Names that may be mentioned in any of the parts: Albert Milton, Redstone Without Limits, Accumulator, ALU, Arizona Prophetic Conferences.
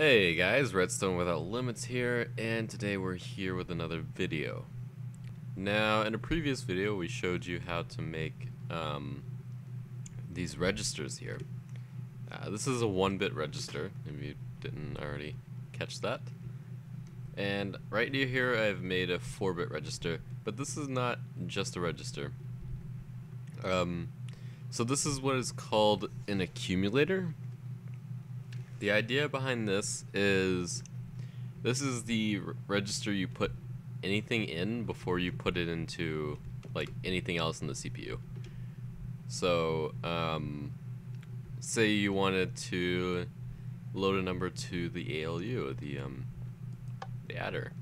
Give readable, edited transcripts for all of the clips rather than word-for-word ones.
Hey guys, Redstone Without Limits here, and today we're here with another video. Now, in a previous video we showed you how to make these registers here. This is a 1-bit register, if you didn't already catch that. And right near here I've made a 4-bit register, but this is not just a register. So this is what is called an accumulator. The idea behind this is the register you put anything in before you put it into like anything else in the CPU. So say you wanted to load a number to the ALU, the adder,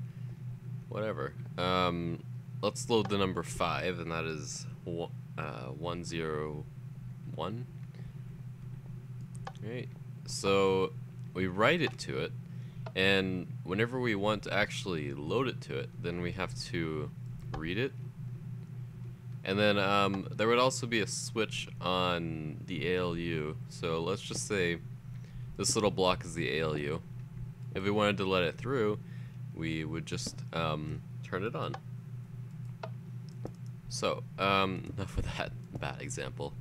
whatever. Let's load the number 5, and that is 101. Right. So we write it to it, and whenever we want to actually load it to it, then we have to read it. And then there would also be a switch on the ALU. So let's just say this little block is the ALU. If we wanted to let it through, we would just turn it on. So enough of that bad example.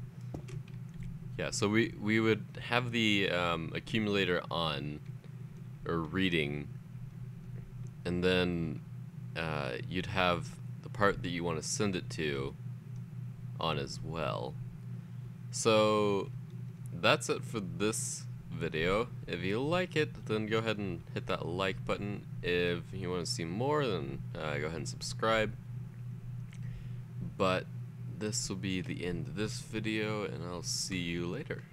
Yeah, so we would have the accumulator on, or reading, and then you'd have the part that you want to send it to on as well. So that's it for this video. If you like it, then go ahead and hit that like button. If you want to see more, then go ahead and subscribe. But this will be the end of this video, and I'll see you later.